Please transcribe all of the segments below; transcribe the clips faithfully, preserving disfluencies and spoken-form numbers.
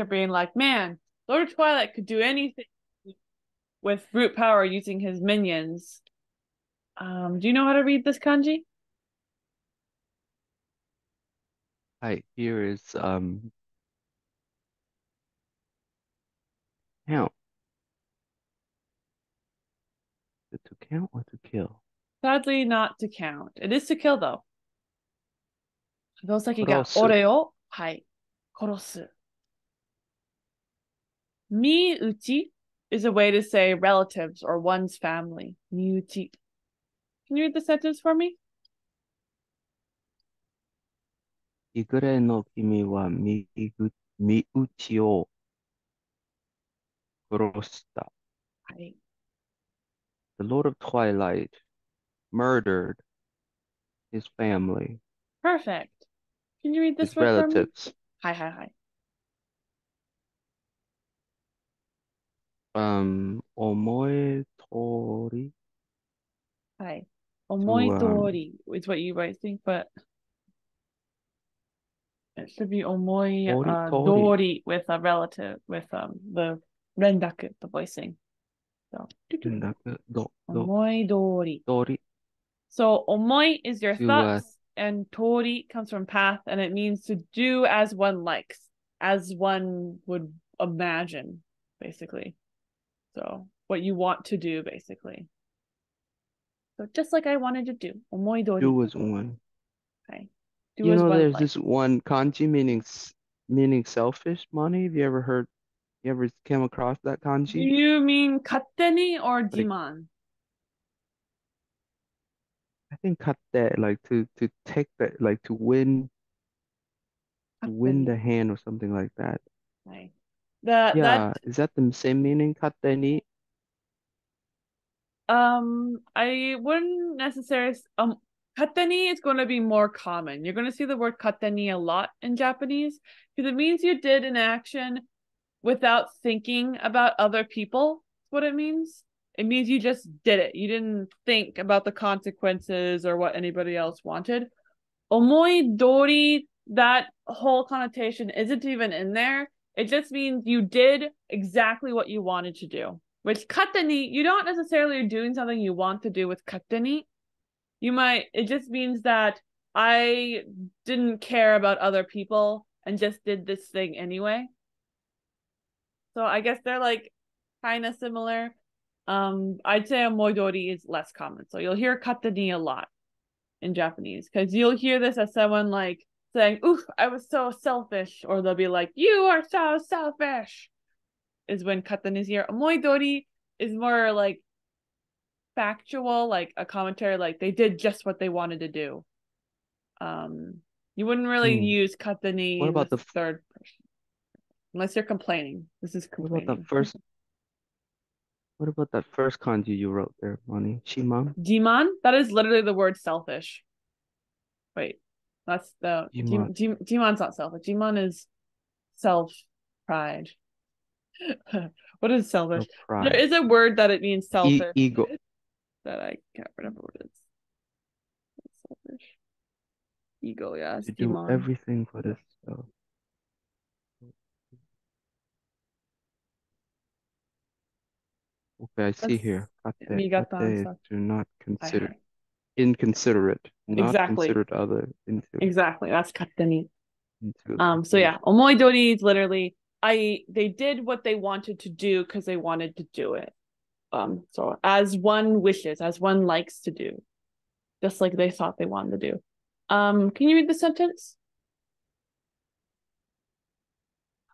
are being like, man, Lord Twilight could do anything with brute power using his minions. Um, do you know how to read this kanji? Hi, here is um count. Is it to count or to kill? Sadly, not to count. It is to kill though. Hirosaki ga ore o hai korosu. Miuchi is a way to say relatives or one's family. Miuchi. Can you read the sentence for me? Igure no kimi wa miuchi o korosta. Hai. The Lord of Twilight murdered his family. Perfect. Can you read this his word relatives. For me? Hi, hi, hi. Um, omoi tori. Hi. Omoi tori um, is what you might think, but it should be omoi uh, tori with a relative, with um the rendaku, the voicing. So, rendaku, do, do. Omoi tori. Tori. So omoi is your to, thoughts, uh, and tori comes from path, and it means to do as one likes, as one would imagine, basically. So what you want to do, basically. So just like I wanted to do. Omoi dori. Do as one. Okay. Do you as know, one there's likes. This one kanji meaning meaning selfish money. Have you ever heard? You ever came across that kanji? Do you mean katteni or jiman? I think cut that, like to to take that, like to win, to win the hand or something like that. Right. The, yeah, that, is that the same meaning? Cut the knee. Um, I wouldn't necessarily. Um, katteni is going to be more common. You're going to see the word katteni a lot in Japanese because it means you did an action without thinking about other people. That's what it means. It means you just did it. You didn't think about the consequences or what anybody else wanted. Omoi dori, that whole connotation isn't even in there. It just means you did exactly what you wanted to do. Which katteni, you don't necessarily are doing something you want to do with katteni. You might, it just means that I didn't care about other people and just did this thing anyway. So I guess they're like kind of similar. Um, I'd say omoi dori is less common. So you'll hear katteni a lot in Japanese because you'll hear this as someone like saying, oof, I was so selfish. Or they'll be like, you are so selfish is when katteni is here. Omoi dori is more like factual, like a commentary, like they did just what they wanted to do. Um, you wouldn't really hmm. use katteni what about in the, the third person. Unless you're complaining. This is complaining. What about the first... What about that first kanji you wrote there, Moni? Shiman? Jiman? That is literally the word selfish. Wait, that's the... Jiman. Jim, Jiman's not selfish. Jiman is self-pride. What is selfish? Self there is a word that it means selfish. E ego. That I can't remember what it is. It's selfish. Ego, yeah. It's you Jiman. Do everything for this stuff. Okay, I see. That's, here. Katte, katte, do not consider, inconsiderate, not exactly. Considered other. Into, exactly, that's katteni. Um. So yeah, omoi dori is literally I. They did what they wanted to do because they wanted to do it. Um. So as one wishes, as one likes to do, just like they thought they wanted to do. Um. Can you read the sentence?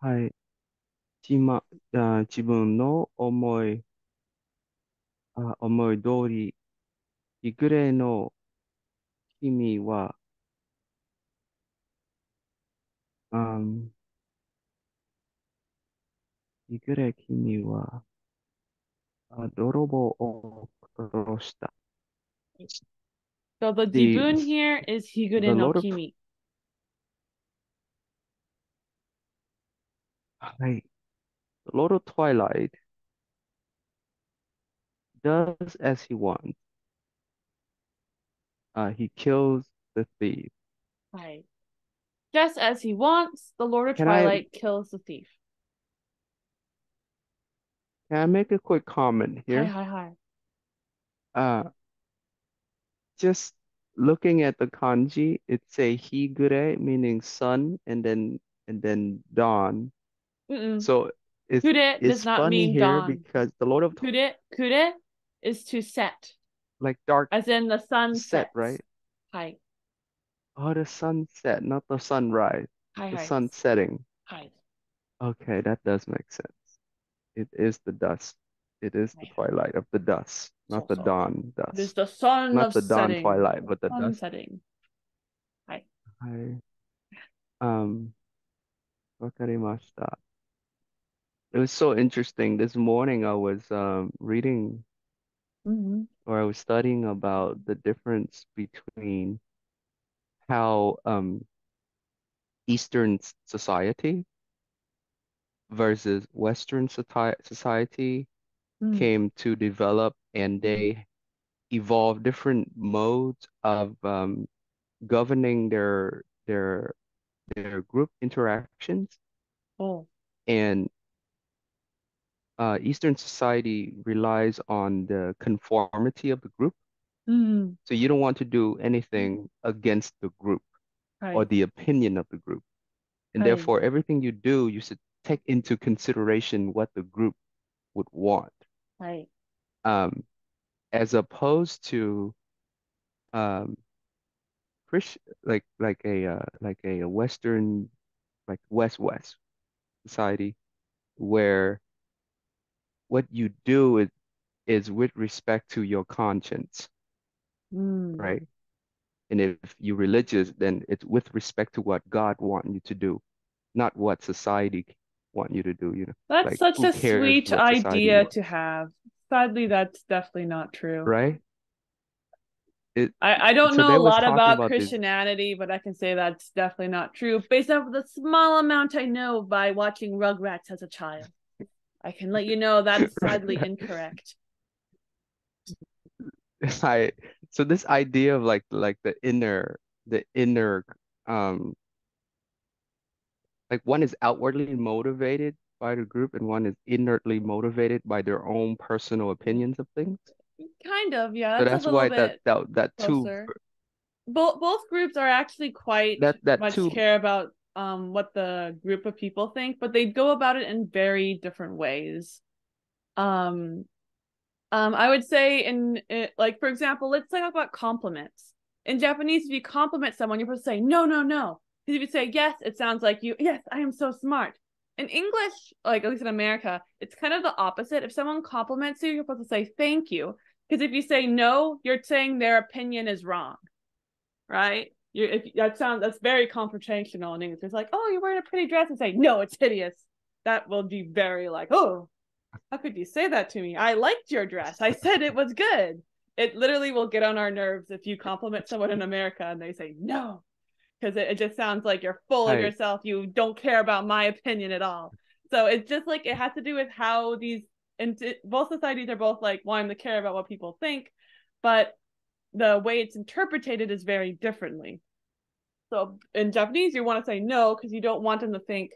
Hi, jima, jibun no omoi. Uh, omoi dori, igure no kimi wa um igure kimi wa uh, dorobo o koroshita. So the jibun here is higure no kimi. Hi. The Lord of Twilight does as he wants. Uh, he kills the thief. Right. Just as he wants, the Lord of Twilight kills the thief. Can I make a quick commentはいhere? はいはい。Uh, Just looking at the kanji, it's a higure meaning sun, and then and then dawn. Mm-mm. So it's Kure does it's not funny mean here dawn. because the Lord of T- Kure, kure is to set, like dark as in the sun set, sets. right? はい。Oh, the sunset, not the sunrise, はい the はい。sun setting. はい。Okay, that does make sense. It is the dusk. It is は the いはい。twilight of the dusk, そ not う the そう。dawn It is dusk. the sun Not of the dawn setting. twilight, but the Sun dusk. setting. はい。はい。Um, わかりました。It was so interesting. This morning I was um, reading, うんうん。or I was studying about the difference between how um, Eastern s- society versus Western soti- society うん。came to develop, and they evolved different modes of um, governing their their their group interactions. おう。And uh, Eastern society relies on the conformity of the group. うんうん。So you don't want to do anything against the group は or い。the opinion of the group. And はい。therefore, everything you do, you should take into consideration what the group would want. はい。Um, As opposed to um, Chris, like like a uh, like a Western, like West West society, where what you do is is with respect to your conscience, うん。right? And if you're religious, then it's with respect to what God want you to do, not what society c- want you to do. You know, That's like such who a cares sweet what society idea to wants, have. Sadly, that's definitely not true. right? It I, I don't so know they a was lot talking about about this. Christianity, but I can say that's definitely not true based off the small amount I know by watching Rugrats as a child. I can let you know that's sadly incorrect. I so this idea of like like the inner the inner um like one is outwardly motivated by the group and one is inwardly motivated by their own personal opinions of things. Kind of, yeah, So that's a that's little why that bit that that two closer. Both both groups are actually quite that that much two care about um what the group of people think, but they go about it in very different ways. Um, Um, I would say in it, like for example, let's talk about compliments. In Japanese, if you compliment someone, you're supposed to say no, no, no. Because if you say yes, it sounds like you yes, I am so smart. In English, like at least in America, it's kind of the opposite. If someone compliments you, you're supposed to say thank you. Because if you say no, you're saying their opinion is wrong, right? You if that sounds that's very confrontational in English. It's like, oh, you're wearing a pretty dress, and say no, it's hideous. That will be very like, oh, how could you say that to me? I liked your dress. I said it was good. It literally will get on our nerves if you compliment someone in America and they say no, because it, it just sounds like you're full of right yourself. You don't care about my opinion at all. So it's just like it has to do with how these and t- both societies are both like wanting to care about what people think, but the way it's interpreted is very differently. So in Japanese, you want to say no because you don't want them to think,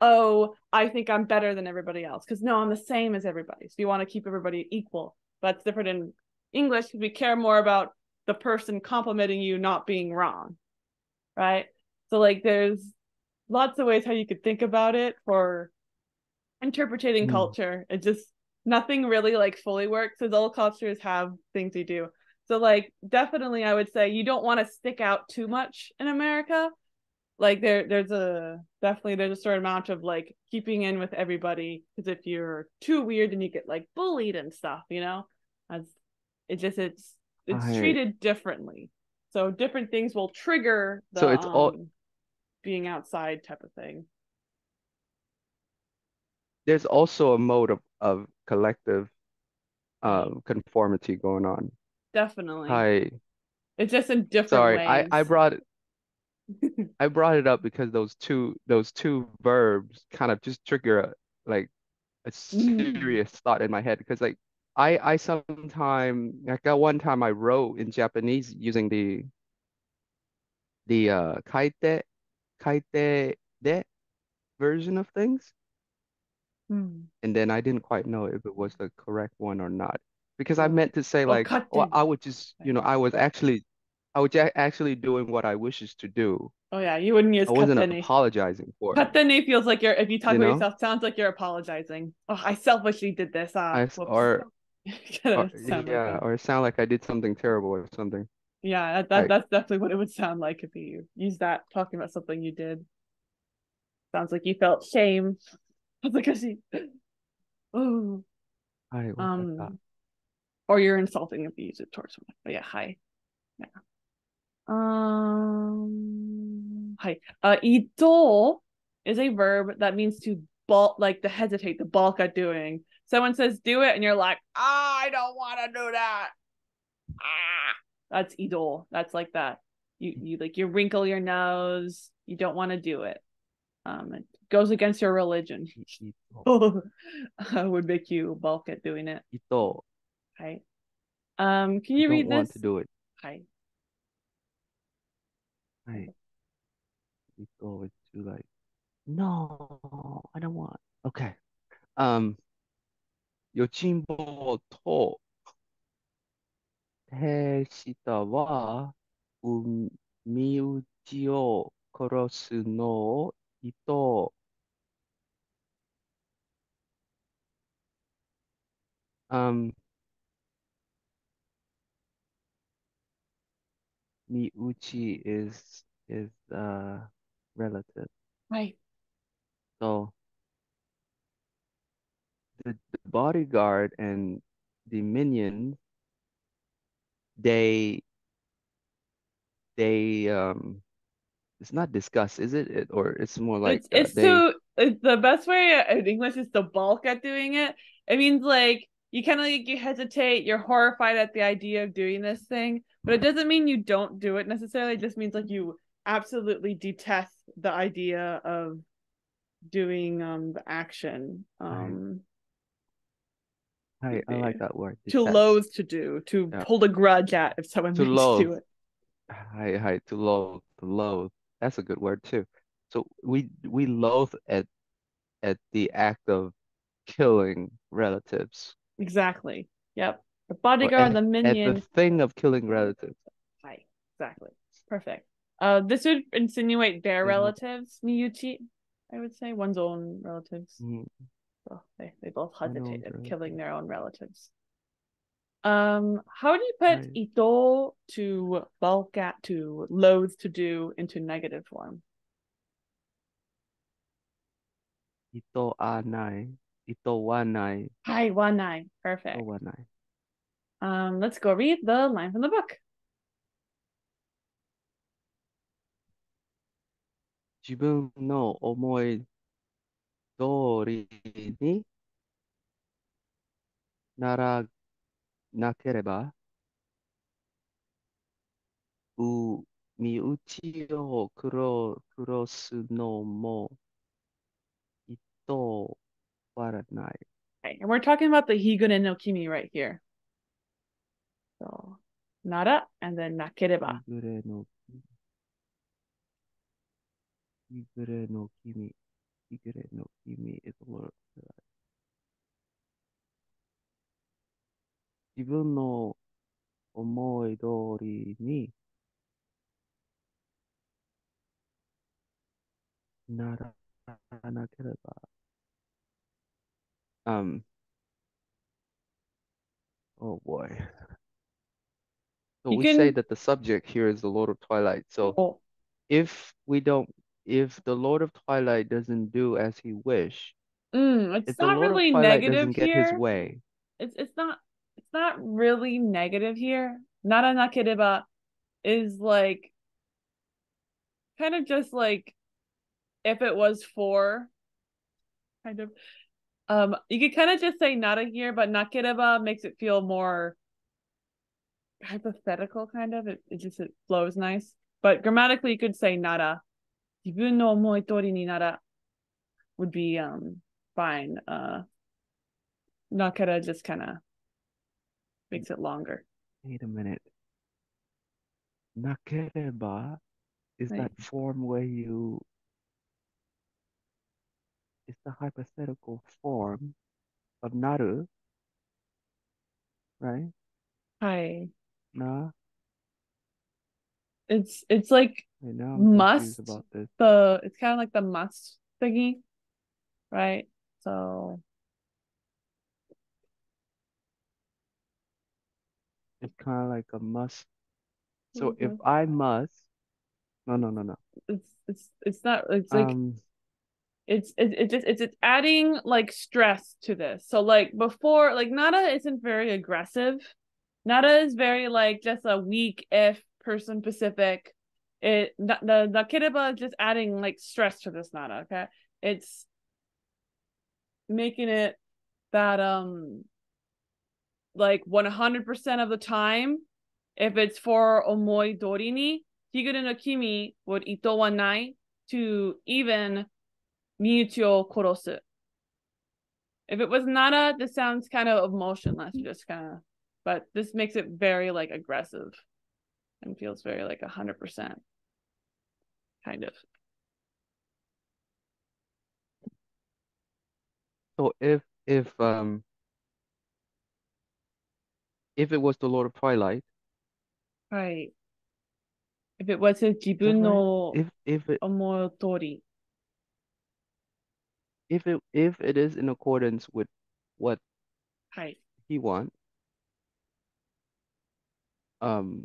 oh, I think I'm better than everybody else. Because no, I'm the same as everybody. So you want to keep everybody equal. But it's different in English because we care more about the person complimenting you not being wrong, right? So like there's lots of ways how you could think about it for interpreting Mm. culture. It just nothing really like fully works because all cultures have things they do. So like definitely I would say you don't want to stick out too much in America. Like there there's a definitely there's a certain amount of like keeping in with everybody because if you're too weird then you get like bullied and stuff, you know? As it just it's it's right treated differently. So different things will trigger the so it's all um being outside type of thing. there's also a mode of of collective Right. um conformity going on. Definitely. I It's just in different sorry I I ways. brought I brought it up because those two those two verbs kind of just trigger a, like a Mm. serious thought in my head, because like I I sometime like that one time I wrote in Japanese using the the uh kaite kaite de version of things, Mm. And then I didn't quite know if it was the correct one or not, because I meant to say oh, like, cut well, I would just, you know, I was actually, I was actually doing what I wishes to do. Oh yeah, you wouldn't use. I wasn't katteni. Apologizing for it. Katteni feels like you're. If you talk you about know? Yourself, sounds like you're apologizing. Oh, I selfishly did this. Ah, I, or, or yeah, like or it sound like I did something terrible or something. Yeah, that, that like, that's definitely what it would sound like if you use that talking about something you did. Sounds like you felt shame. Oh. I um, or you're insulting if you use it towards someone. But yeah, hi. Yeah. Um, hi. Uh, ito is a verb that means to balk, like to hesitate, to balk at doing. Someone says do it, and you're like, ah, oh, I don't want to do that. Ah, that's ito. That's like that. You you like you wrinkle your nose. You don't want to do it. Um, it goes against your religion. Ito. Would make you balk at doing it. Ito. Hi. Um, can you, you read don't this? Want to do it. Hi. Right. It's always too like, no, I don't want. Okay. Um Yojimbo to Teshita wa umiuji o korosu no ito. Um Miuchi is is uh relative, right? So the, the bodyguard and the minions, they they um it's not discuss, is it? It or it's more like it's, it's uh, they... to it's the best way in English is to balk at doing it. It means like you kind of like you hesitate, you're horrified at the idea of doing this thing, but it doesn't mean you don't do it necessarily. It just means like you absolutely detest the idea of doing um the action. Um, I, I like that word. Detest. To loathe to do, to yeah. hold a grudge at if someone to makes loathe. Do it. Hi, hi, to loathe, to loathe. That's a good word too. So we we loathe at at the act of killing relatives. Exactly. Yep. The bodyguard, at, the minion. At the thing of killing relatives. Right. Exactly. Perfect. Uh, this would insinuate their mm-hmm. relatives, Miyuchi, I would say. One's own relatives. Mm-hmm. So they, they both hesitated at killing their own relatives. Um, how do you put right. ito to balk at, to loathe to do, into negative form? Ito anai. Ito wanai. Hi, wanai. Perfect. Ito wanai. Um, let's go read the line from the book. Jibun no omoi dori ni nara nakereba u miuchi o kuro kurosu no mo ito waranai. Okay, and we're talking about the Higune no Kimi right here. So, nara, and then nakereba. Higure no kimi. Higure no kimi. Higure no kimi is a word. Jibun no omoi dori ni nara nakereba. Um. Oh boy. So you we can... say that the subject here is the Lord of Twilight. So oh. if we don't, if the Lord of Twilight doesn't do as he wish, mm, it's not really negative here. His way. It's it's not it's not really negative here. Nara nakereba is like kind of just like if it was for kind of um you could kind of just say nara here, but nakereba makes it feel more hypothetical, kind of. It, it just it flows nice. But grammatically, you could say nara. Jibun no omoi tori ni nara would be um fine. Uh, nakara just kind of makes it longer. Wait a minute. Nakereba is right. that form where you is the hypothetical form of naru, right? Hi. Na. It's it's like I know, I'm must about this. The it's kind of like the must thingy, right? So it's kind of like a must. So mm-hmm. if I must, no, no, no, no. It's it's it's not. It's like um, it's it it just it's it's adding like stress to this. So like before, like nada isn't very aggressive. Nada is very like just a weak if. Person specific. It the the, the kireba is just adding like stress to this nada. Okay, it's making it that um like one hundred percent of the time, if it's for omoi dori ni higure no kimi would ito wa nai to even miuchi o korosu. If it was nada, this sounds kind of emotionless, just kind of. But this makes it very like aggressive. And feels very like a hundred percent, kind of. So if if um if it was the Lord of Twilight, right? If it was his jibun no if if it omotori, if it if it is in accordance with what right. he wants, um.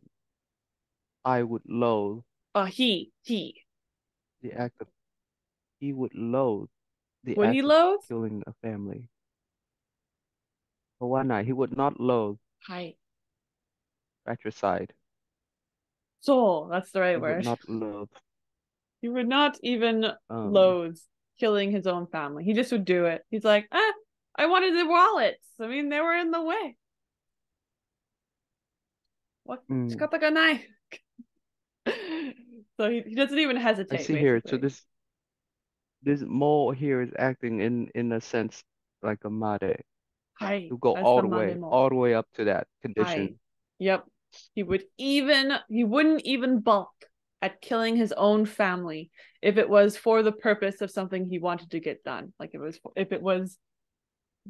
I would loathe. Uh, he, he. The act of. He would loathe. The would act he loathe? Of killing a family. But why not? He would not loathe. Hi. Fratricide. So, that's the right he word. Would not loathe. He would not even um, loathe killing his own family. He just would do it. He's like, ah, I wanted the wallets. I mean, they were in the way. What? Mm. Shikata ga nai. So he, he doesn't even hesitate. I see basically. Here. So this this mole here is acting in in a sense like a mare. Hi. To go all the, the way, mole. all the way up to that condition. Hai. Yep. He would even he wouldn't even balk at killing his own family if it was for the purpose of something he wanted to get done. Like it was if it was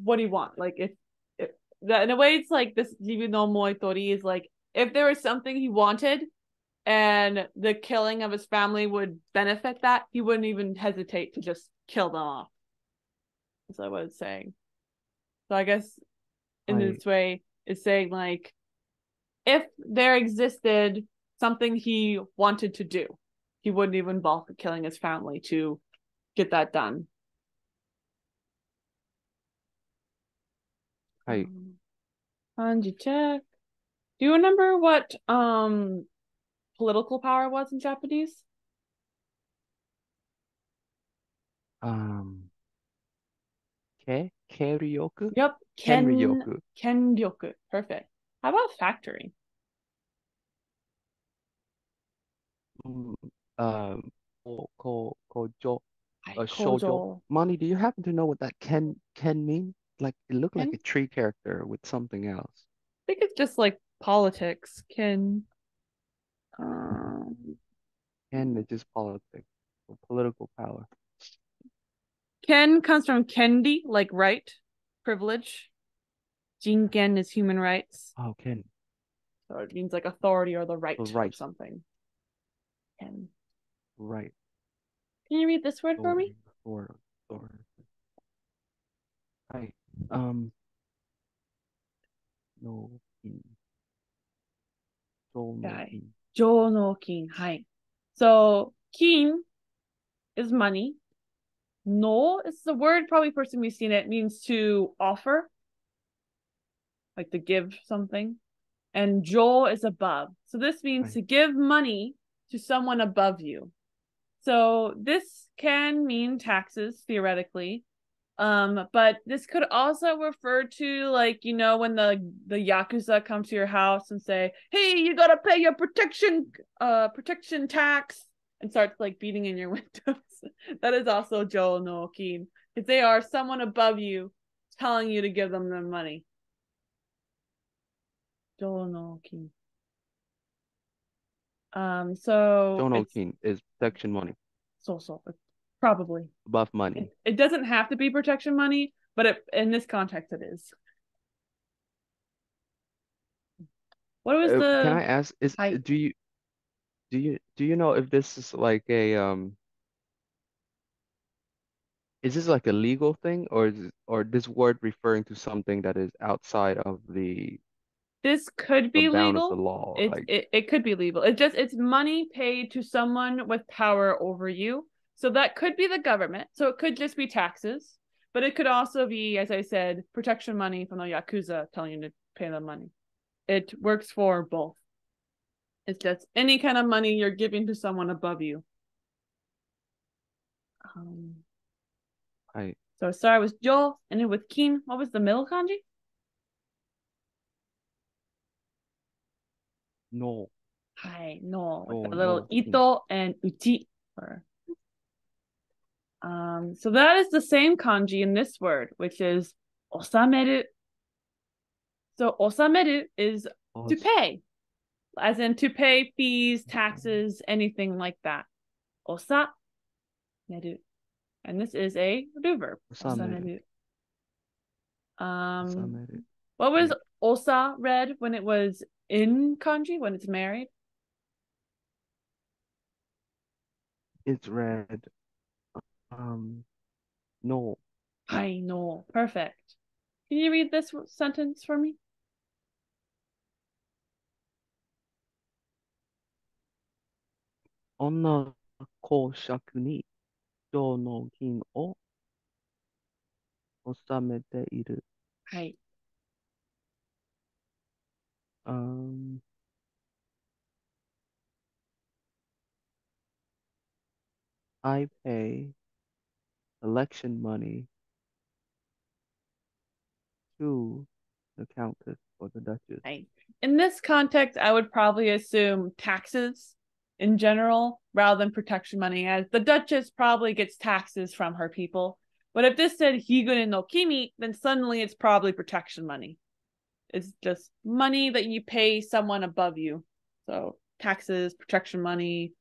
what do you want? Like if, if that in a way it's like this jibu no moi tori is like if there was something he wanted. And the killing of his family would benefit that, he wouldn't even hesitate to just kill them off. That's what I was saying. So I guess in right. this way, it's saying like, if there existed something he wanted to do, he wouldn't even balk at killing his family to get that done. Right. Kanji check. Do you remember what... um? political power was in Japanese? Um, ke keryoku. Yep, ken kenryoku. Kenryoku. Perfect. How about factory? Um, ko ko kojo, uh, shoujo. Mani, do you happen to know what that ken ken mean? Like it looked ken? like a tree character with something else. I think it's just like politics. Ken. Um, Ken is just politics, or political power. Ken comes from kendi, like right, privilege. Jingen is human rights. Oh, Ken. So it means like authority or the right, the right. Or something. Ken. Right. Can you read this word authority, for me? Authority, authority. Right. Um. No. No. Jo no kin, hi. So kin is money. No, it's the word probably first time we've seen it. It means to offer, like to give something. And jo is above. So this means right. to give money to someone above you. So this can mean taxes theoretically. Um, but this could also refer to like, you know, when the, the Yakuza come to your house and say, hey, you gotta pay your protection, uh, protection tax and starts like beating in your windows. That is also jo no kin. Because they are someone above you telling you to give them their money. Jo no kin. Um, so. Jo no kin is protection money. So, so. Probably. Buff money. It, it doesn't have to be protection money, but it, in this context, it is. What was uh, the? Can I ask? Is I... do you do you do you know if this is like a um? Is this like a legal thing, or is it, or this word referring to something that is outside of the? This could be legal. The law, it, like... it it could be legal. It just it's money paid to someone with power over you. So that could be the government. So it could just be taxes, but it could also be, as I said, protection money from the Yakuza telling you to pay them money. It works for both. It's just any kind of money you're giving to someone above you. Um, I so sorry, it was Joel, and then with Keen, what was the middle kanji? No. Hi, no. no with a little no. Ito and Uchi. Or... Um, so that is the same kanji in this word, which is osameru. So osameru is oh, to pay, as in to pay fees, taxes, anything like that. Osameru, and this is a do verb. Osameru. osameru. Um, osameru. What was osa read when it was in kanji when it's married? It's read. Um, no. I know. Perfect. Can you read this sentence for me? Onna koushaku ni kyou no gin o osamete iru. Hai. Um. I pay election money to the countess or the duchess. Right. In this context, I would probably assume taxes in general rather than protection money, as the duchess probably gets taxes from her people. But if this said Higure no Kimi, then suddenly it's probably protection money. It's just money that you pay someone above you. So taxes, protection money,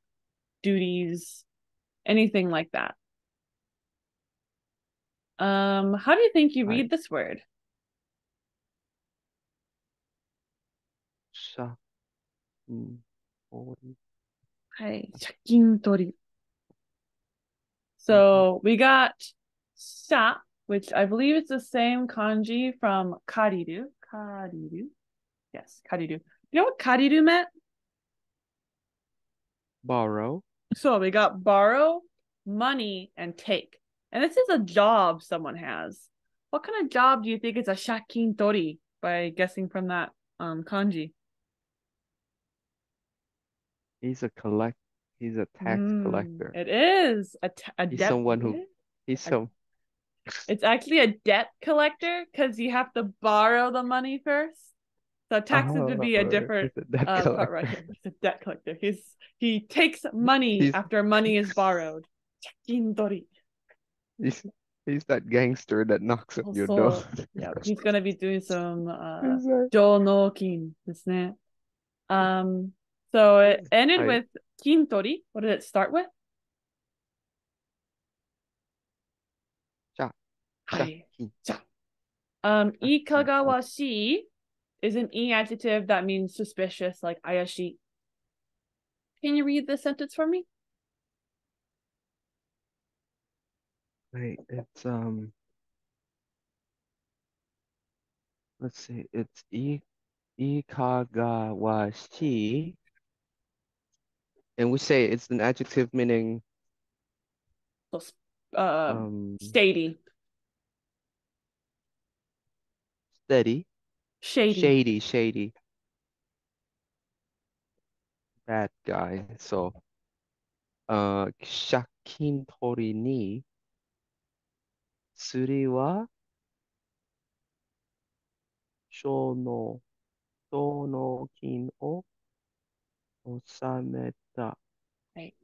duties, anything like that. Um, how do you think you read I... this word? Shakintori. So we got sha, which I believe it's the same kanji from kariru. Kariru. Yes, kariru. You know what kariru meant? Borrow. So we got borrow, money, and take. And this is a job someone has. What kind of job do you think is a shakintori by guessing from that um, kanji? He's a collect. He's a tax mm, collector. It is a, t- a he's debt. Someone who he's so. It's actually a debt collector because you have to borrow the money first. So taxes oh, would be a different a uh, part right here. It's a debt collector. He's he takes money he's... after money is borrowed. Shakintori. He's, he's that gangster that knocks at your door. Yeah, he's gonna be doing some uh Jonokin, isn't it? Um so it ended I... with Kintori. What did it start with? Cha. Cha. Cha. Um ikagawashi is an e adjective that means suspicious, like ayashi. Can you read this sentence for me? Right, it's um let's see, it's I ikagawashi, and we say it's an adjective meaning uh um, steady. Steady. Shady. Shady, shady. Bad guy. So uh shakintori ni Suri wa shou no shou no kin o osameta. Right.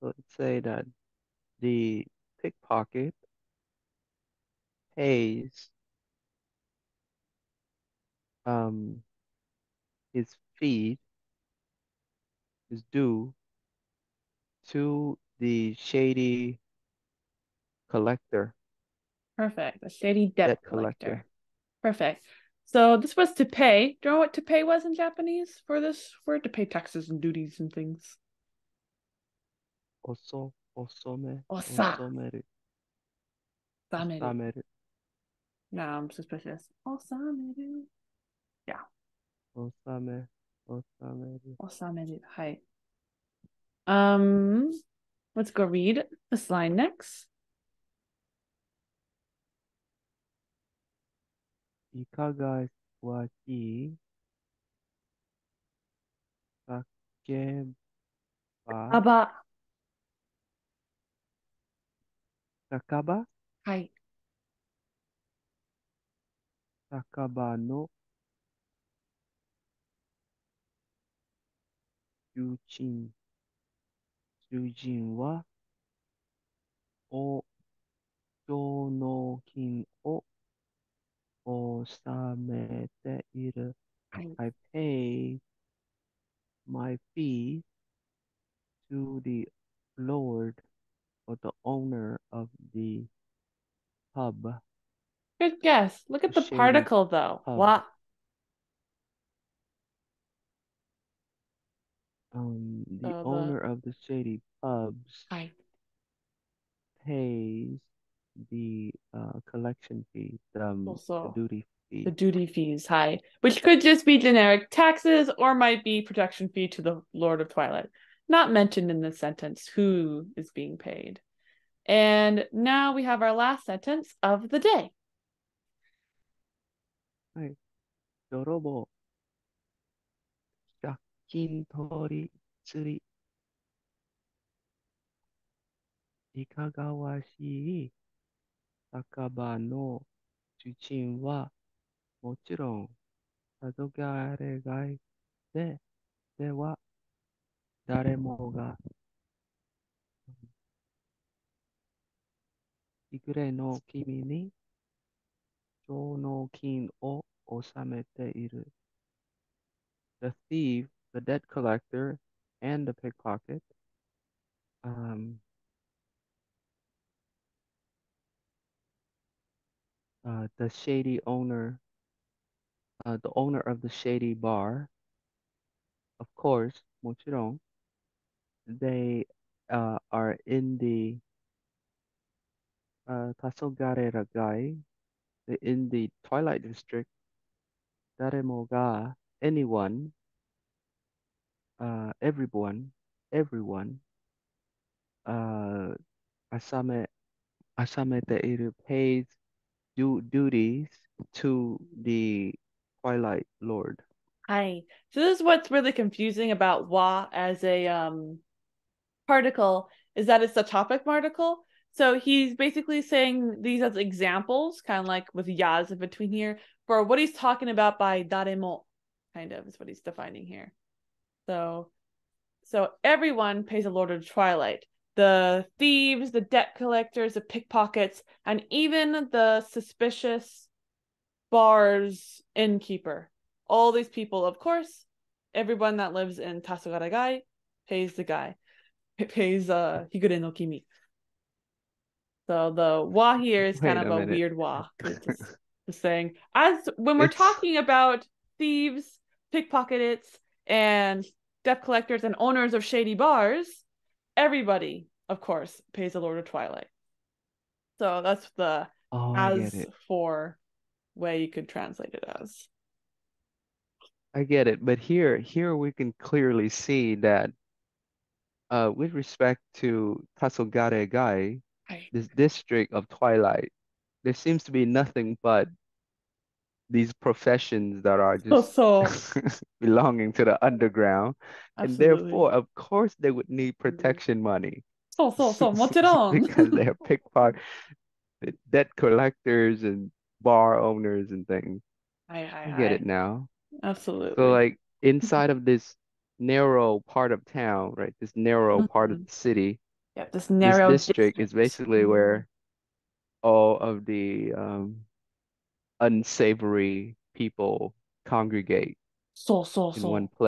So let's say that the pickpocket pays um his fee is due to the shady collector. Perfect. A shady debt, debt collector. collector. Perfect. So this was to pay. Do you know what to pay was in Japanese for this word? To pay taxes and duties and things. Oso, osome, Osa. Osomeru. Osameru. Osameru. No, I'm suspicious. Osameru. Yeah. Osame, osameru. Osameru. Hi. Um, let's go read this line next. Ikaga washi sakeba. Aba. Sakaba? Hi. Sakaba no Yujin. Yujin wa o Shōnokin o osamete iru. I pay my fee to the Lord, or the owner of the pub. Good guess. Look at the Shady particle, though. Pub. What? Um, the uh, owner the... of the shady pubs Hi. pays the uh, collection fee, um, also, the duty fee. The duty fees, high, which could just be generic taxes or might be protection fee to the Lord of Twilight. Not mentioned in this sentence who is being paid. And now we have our last sentence of the day. Hi. Dorobo. Shakkin tori tsuri. Ikagawashii sakaba no chuchin wa mochiron sadogaregai de dewa daremo ga ikure no kimi ni shōnokin o osamete iru. The thief, the debt collector, and the pickpocket um, uh, the shady owner uh, the owner of the shady bar, of course, mochiron, they uh, are in the Uh, Tasogare Ragai, in the Twilight District, Daremo ga, anyone, uh, everyone, everyone, uh, Asame, Asame Teiru pays du duties to the Twilight Lord. Hi. So this is what's really confusing about wa as a um particle, is that it's a topic particle. So he's basically saying these as examples, kind of like with yas in between here, for what he's talking about by daremo, kind of, is what he's defining here. So so everyone pays the Lord of Twilight. The thieves, the debt collectors, the pickpockets, and even the suspicious bar's innkeeper. All these people, of course, everyone that lives in Tasogaragai pays the guy. It pays uh, Higure no Kimi. So the wa here is kind Wait of a, a weird wa. It's just, just saying, as when we're it's... talking about thieves, pickpockets, and debt collectors and owners of shady bars, everybody, of course, pays the Lord of Twilight. So that's the oh, as for way you could translate it as. I get it, but here, here we can clearly see that, uh, with respect to Tasogaregai, this district of Twilight, there seems to be nothing but these professions that are just oh, so. belonging to the underground. Absolutely. And therefore, of course, they would need protection money. So, so, so, because they're pickpocket, debt collectors, and bar owners and things. I, I, I get I. it now. Absolutely. So, like, inside of this narrow part of town, right, this narrow part of the city, yeah, this narrow this district, district is basically where all of the um, unsavory people congregate so, so, in so. one place.